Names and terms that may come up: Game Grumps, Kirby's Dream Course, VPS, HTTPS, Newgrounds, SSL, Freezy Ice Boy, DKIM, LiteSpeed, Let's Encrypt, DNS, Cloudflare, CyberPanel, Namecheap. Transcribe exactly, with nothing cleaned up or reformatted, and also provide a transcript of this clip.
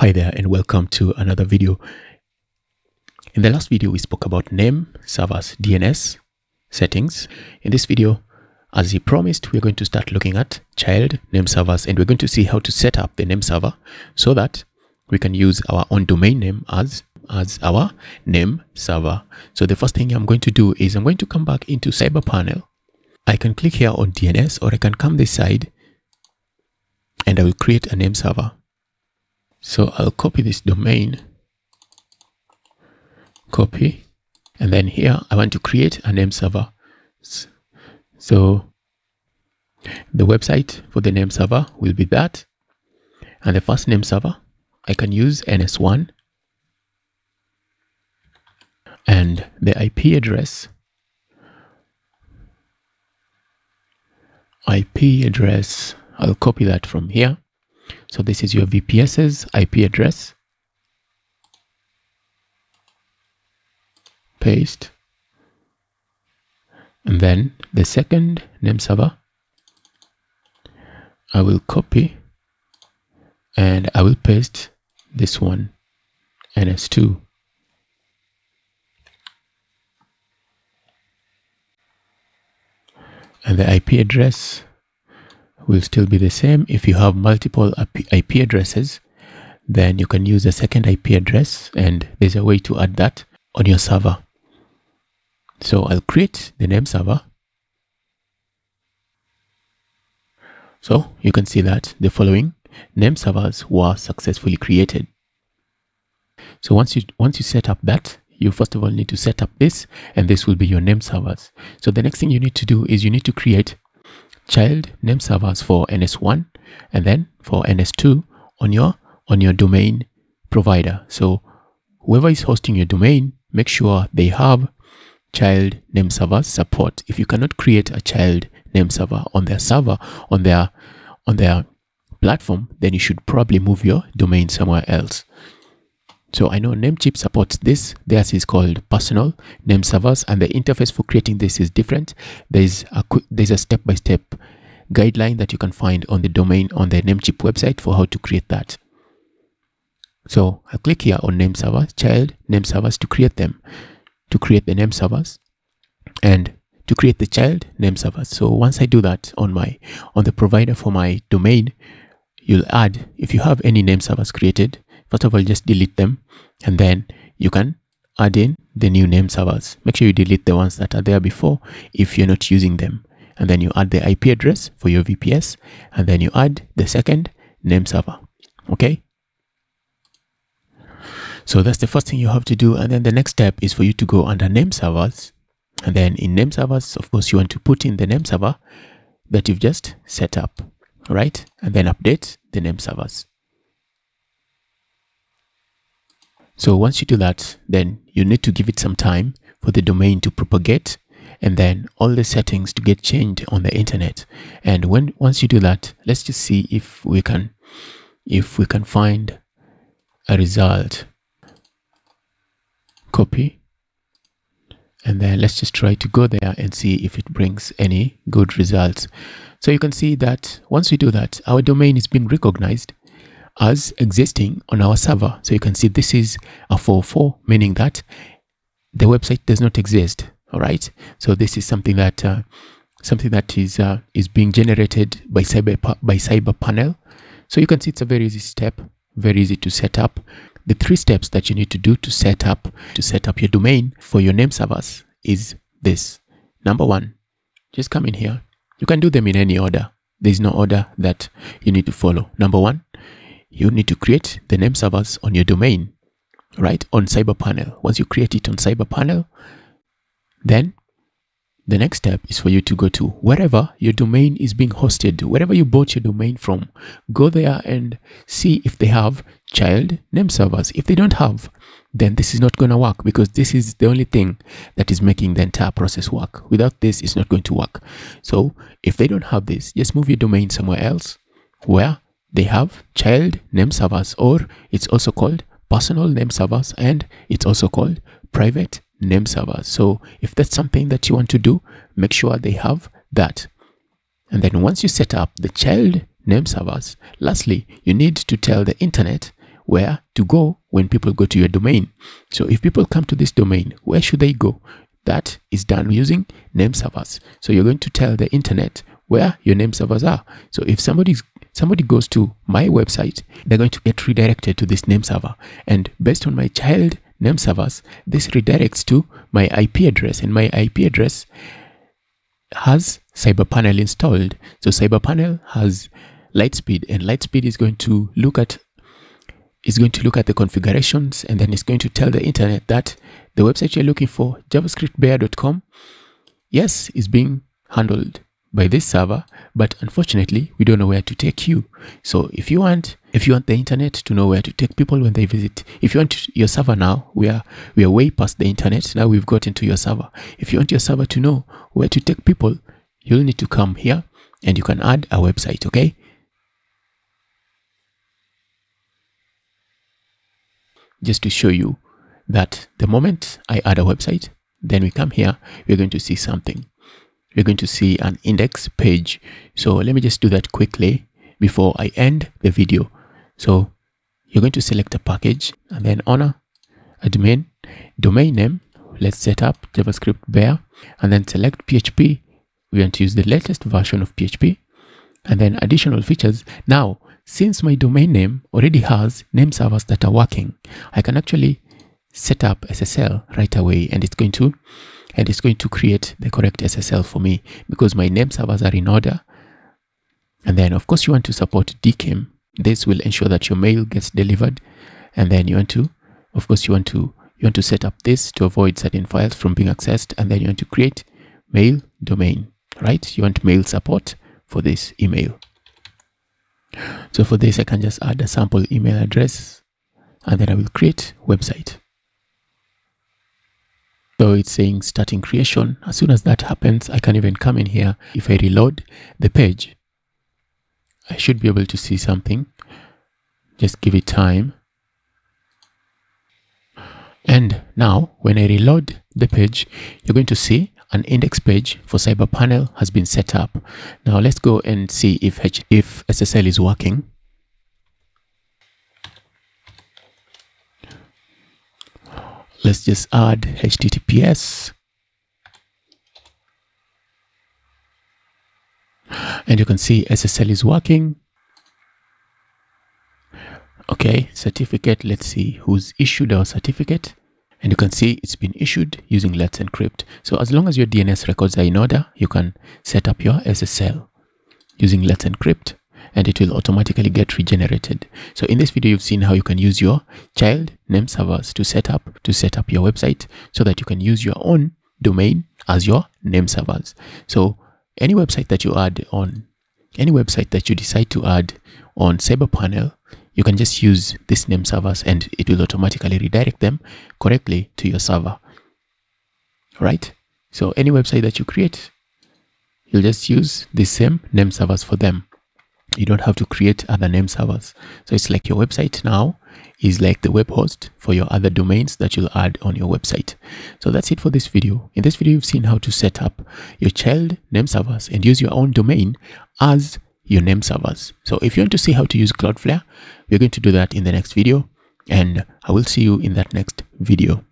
Hi there and welcome to another video. In the last video we spoke about name, servers, D N S, settings. In this video, as he promised, we're going to start looking at child name servers and we're going to see how to set up the name server so that we can use our own domain name as, as our name server. So the first thing I'm going to do is I'm going to come back into CyberPanel. I can click here on D N S or I can come this side and I will create a name server. So I'll copy this domain, copy, and then here I want to create a name server. So the website for the name server will be that. And the first name server, I can use N S one. And the I P address, I P address, I'll copy that from here. So this is your V P S's I P address. Paste. And then the second name server, I will copy and I will paste this one, N S two. And the I P address will still be the same. If you have multiple I P addresses, then you can use a second I P address, and there's a way to add that on your server. So I'll create the name server. So you can see that the following name servers were successfully created. So once you once you set up that, you first of all need to set up this, and this will be your name servers. So the next thing you need to do is you need to create child name servers for N S one and then for N S two on your on your domain provider. So whoever is hosting your domain, make sure they have child name servers support. If you cannot create a child name server on their server on their on their platform, then you should probably move your domain somewhere else. So I know Namecheap supports this. Theirs is called personal name servers, and the interface for creating this is different. There's a there's a step-by-step guideline that you can find on the domain on the Namecheap website for how to create that. So I click here on name servers, child name servers to create them, to create the name servers, and to create the child name servers. So once I do that on my on the provider for my domain, you'll add if you have any name servers created. First of all, just delete them and then you can add in the new name servers. Make sure you delete the ones that are there before if you're not using them. And then you add the I P address for your V P S and then you add the second name server. Okay. So that's the first thing you have to do. And then the next step is for you to go under name servers. And then in name servers, of course, you want to put in the name server that you've just set up, right? And then update the name servers. So once you do that, then you need to give it some time for the domain to propagate and then all the settings to get changed on the internet. And when once you do that, let's just see if we can if we can find a result. Copy. And then let's just try to go there and see if it brings any good results. So you can see that once we do that, our domain is being recognized as existing on our server. So you can see this is a four oh four, meaning that the website does not exist. All right. So this is something that uh, something that is uh, is being generated by cyber by CyberPanel. So you can see it's a very easy step, very easy to set up. The three steps that you need to do to set up to set up your domain for your name servers is this. Number one, just come in here. You can do them in any order. There's no order that you need to follow. Number one, you need to create the name servers on your domain, right? On CyberPanel. Once you create it on CyberPanel, then the next step is for you to go to wherever your domain is being hosted, wherever you bought your domain from, go there and see if they have child name servers. If they don't have, then this is not going to work because this is the only thing that is making the entire process work. Without this, it's not going to work. So if they don't have this, just move your domain somewhere else where they have child name servers, or it's also called personal name servers and it's also called private name servers. So if that's something that you want to do, make sure they have that. And then once you set up the child name servers, lastly, you need to tell the internet where to go when people go to your domain. So if people come to this domain, where should they go? That is done using name servers. So you're going to tell the internet where your name servers are. So if somebody's somebody goes to my website, they're going to get redirected to this name server. And based on my child name servers, this redirects to my I P address. And my I P address has CyberPanel installed. So CyberPanel has LiteSpeed, and LiteSpeed is going to look at is going to look at the configurations, and then it's going to tell the internet that the website you're looking for, javascript bear dot com, yes, is being handled by this server, but unfortunately we don't know where to take you. So if you want if you want the internet to know where to take people when they visit, if you want your server, now we are we are way past the internet, now we've gotten to your server. If you want your server to know where to take people, you'll need to come here and you can add a website. Okay, just to show you that the moment I add a website, then we come here, we're going to see something. We're going to see an index page. So let me just do that quickly before I end the video. So you're going to select a package and then honor admin, domain name, let's set up JavaScript bear, and then select P H P. We want to use the latest version of P H P, and then additional features. Now, since my domain name already has name servers that are working, I can actually set up S S L right away, and it's going to and it's going to create the correct S S L for me because my name servers are in order. And then of course you want to support D K I M. This will ensure that your mail gets delivered. And then you want to, of course you want to you want to set up this to avoid certain files from being accessed, and then you want to create mail domain, right? You want mail support for this email. So for this I can just add a sample email address, and then I will create website. So it's saying starting creation. As soon as that happens, I can even come in here. If I reload the page, I should be able to see something. Just give it time. And now when I reload the page, you're going to see an index page for CyberPanel has been set up. Now let's go and see if, H if S S L is working. Let's just add H T T P S, and you can see S S L is working. Okay, certificate, let's see who's issued our certificate, and you can see it's been issued using Let's Encrypt. So as long as your D N S records are in order, you can set up your S S L using Let's Encrypt, and it will automatically get regenerated. So in this video, you've seen how you can use your child name servers to set up to set up your website so that you can use your own domain as your name servers. So any website that you add on, any website that you decide to add on CyberPanel, you can just use these name servers and it will automatically redirect them correctly to your server. Right? So any website that you create, you'll just use the same name servers for them. You don't have to create other name servers. So it's like your website now is like the web host for your other domains that you'll add on your website. So that's it for this video. In this video, you've seen how to set up your child name servers and use your own domain as your name servers. So if you want to see how to use Cloudflare, we're going to do that in the next video, and I will see you in that next video.